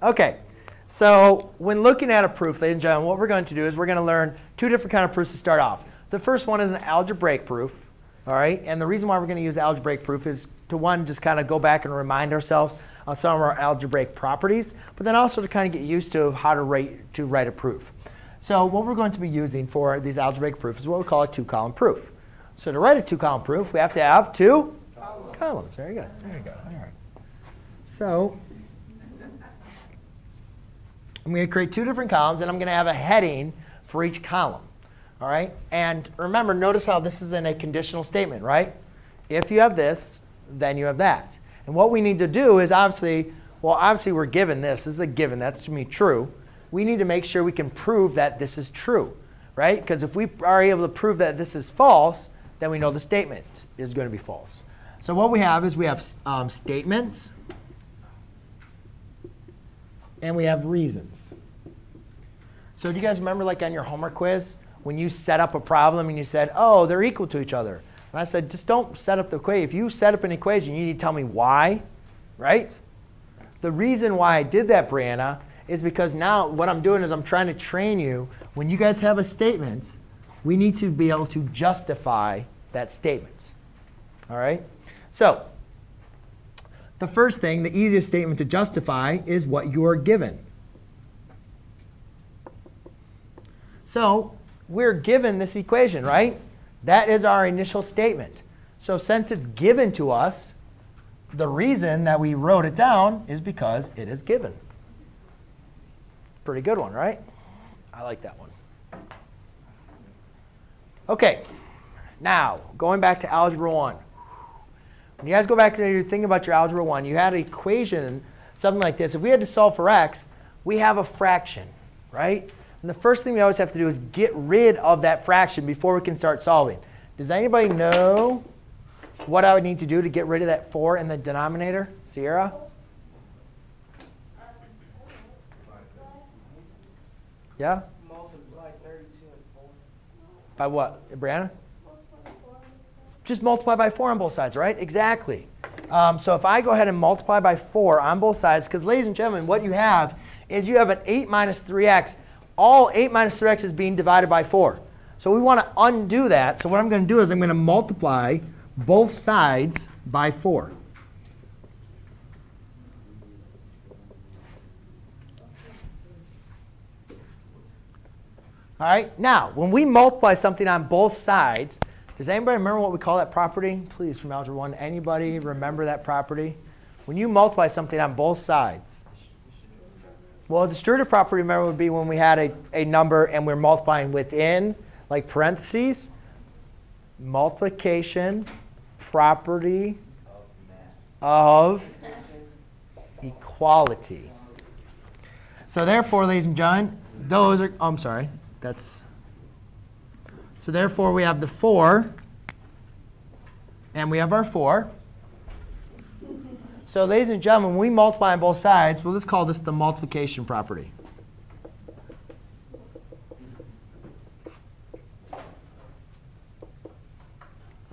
Okay, so when looking at a proof, ladies and gentlemen, what we're going to do is we're going to learn two different kind of proofs to start off. The first one is an algebraic proof, all right? And the reason why we're going to use algebraic proof is to, one, just kind of go back and remind ourselves of some of our algebraic properties, but then also to kind of get used to how to write a proof. So what we're going to be using for these algebraic proofs is what we call a two-column proof. So to write a two-column proof, we have to have two columns. There you go. There you go. All right. So I'm going to create two different columns, and I'm going to have a heading for each column. All right? And remember, notice how this is in a conditional statement, right? If you have this, then you have that. And what we need to do is obviously, well, obviously we're given this. This is a given. That's to me true. We need to make sure we can prove that this is true, right? Because if we are able to prove that this is false, then we know the statement is going to be false. So what we have is we have statements, and we have reasons. So do you guys remember, like on your homework quiz, when you set up a problem and you said, oh, they're equal to each other? And I said, just don't set up the equation. If you set up an equation, you need to tell me why, right? The reason why I did that, Brianna, is because now what I'm doing is I'm trying to train you. When you guys have a statement, we need to be able to justify that statement. All right? So the first thing, the easiest statement to justify is what you are given. So we're given this equation, right? That is our initial statement. So since it's given to us, the reason that we wrote it down is because it is given. Pretty good one, right? I like that one. OK, now going back to Algebra 1. When you guys go back and you think about your Algebra 1, you had an equation, something like this. If we had to solve for x, we have a fraction, right? And the first thing we always have to do is get rid of that fraction before we can start solving. Does anybody know what I would need to do to get rid of that 4 in the denominator? Sierra? Yeah? Multiply 32 and 4. By what, Brianna? Just multiply by 4 on both sides, right? Exactly. So if I go ahead and multiply by 4 on both sides, because ladies and gentlemen, what you have is you have an 8 minus 3x. All 8 minus 3x is being divided by 4. So we want to undo that. So what I'm going to do is I'm going to multiply both sides by 4. All right, now, when we multiply something on both sides, does anybody remember what we call that property? Please, from Algebra 1, anybody remember that property? When you multiply something on both sides. Well, the distributive property, remember, would be when we had a number and we're multiplying within, like parentheses, multiplication property of equality. So therefore, ladies and gentlemen, those are, oh, I'm sorry. That's, so therefore, we have the 4, and we have our 4. So ladies and gentlemen, when we multiply on both sides, well, let's call this the multiplication property.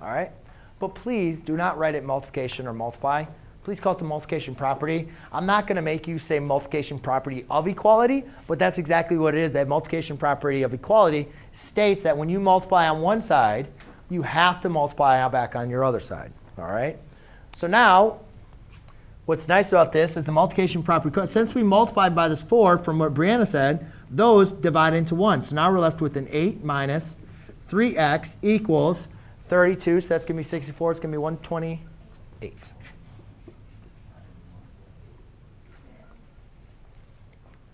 All right? But please do not write it multiplication or multiply. Please call it the multiplication property. I'm not going to make you say multiplication property of equality, but that's exactly what it is. That multiplication property of equality states that when you multiply on one side, you have to multiply back on your other side. All right? So now, what's nice about this is the multiplication property. Since we multiplied by this 4 from what Brianna said, those divide into 1. So now we're left with an 8 minus 3x equals 32. So that's going to be 64. It's going to be 128.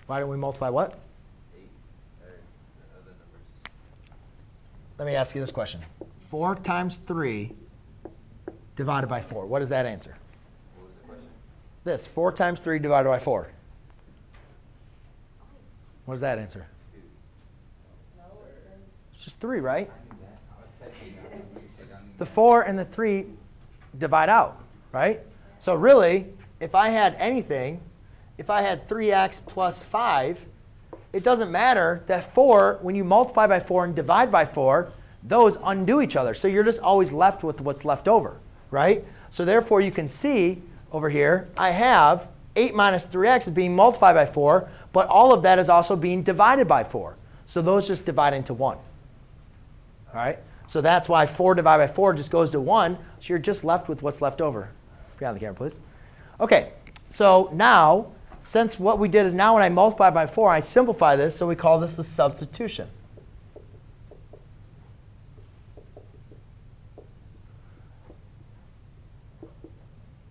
Why don't we multiply what? Let me ask you this question. 4 times 3 divided by 4. What is that answer? What was the question? This. 4 times 3 divided by 4. What is that answer? It's just 3, right? The 4 and the 3 divide out, right? So really, if I had anything, if I had 3x plus 5, it doesn't matter that 4, when you multiply by 4 and divide by 4, those undo each other. So you're just always left with what's left over, right? So therefore, you can see over here, I have 8 minus 3x is being multiplied by 4, but all of that is also being divided by 4. So those just divide into 1. All right? So that's why 4 divided by 4 just goes to 1. So you're just left with what's left over. Be on the camera, please. OK, so now, since what we did is now when I multiply by 4, I simplify this. So we call this the substitution.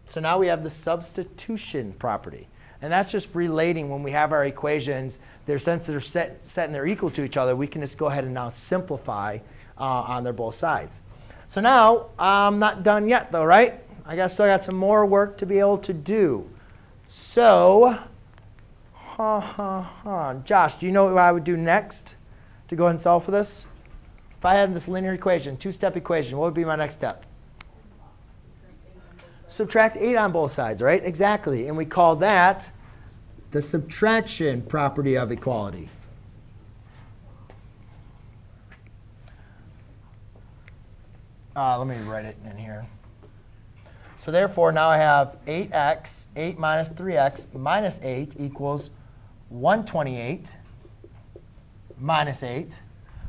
So now we have the substitution property. And that's just relating when we have our equations. Since they're set and they're equal to each other, we can just go ahead and now simplify on their both sides. So now I'm not done yet, though, right? I still got some more work to be able to do. So Josh, do you know what I would do next to go ahead and solve for this? If I had this linear equation, two-step equation, what would be my next step? Subtract 8 on both sides, right? Exactly. And we call that the subtraction property of equality. Let me write it in here. So therefore, now I have 8x, 8 minus 3x minus 8 equals 128 minus 8,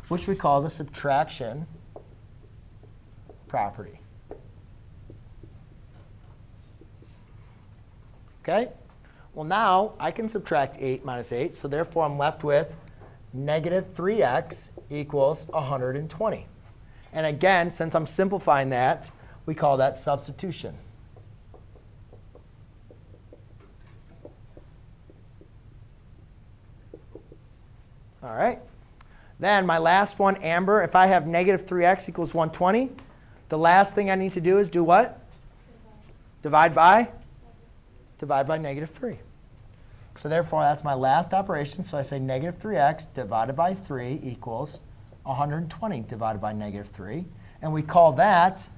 which we call the subtraction property. OK? Well, now I can subtract 8 minus 8. So therefore, I'm left with negative 3x equals 120. And again, since I'm simplifying that, we call that substitution. All right. Then my last one, Amber, if I have negative 3x equals 120, the last thing I need to do is do what? Divide by? Divide by negative 3. So therefore, that's my last operation. So I say negative 3x divided by 3 equals 120 divided by negative 3. And we call that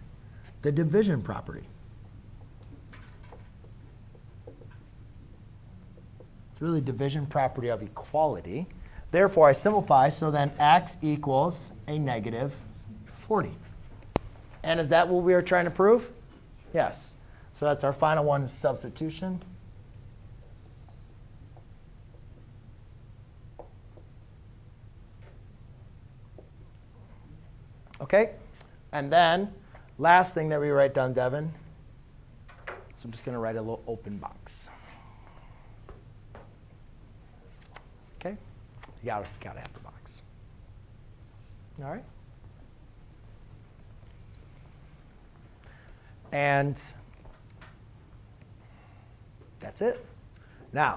the division property. It's really division property of equality. Therefore, I simplify. So then x equals a negative 40. And is that what we are trying to prove? Yes. So that's our final one, substitution. OK? And then last thing that we write down, Devin. So I'm just going to write a little open box. OK? You got to have the box. All right? And that's it. Now.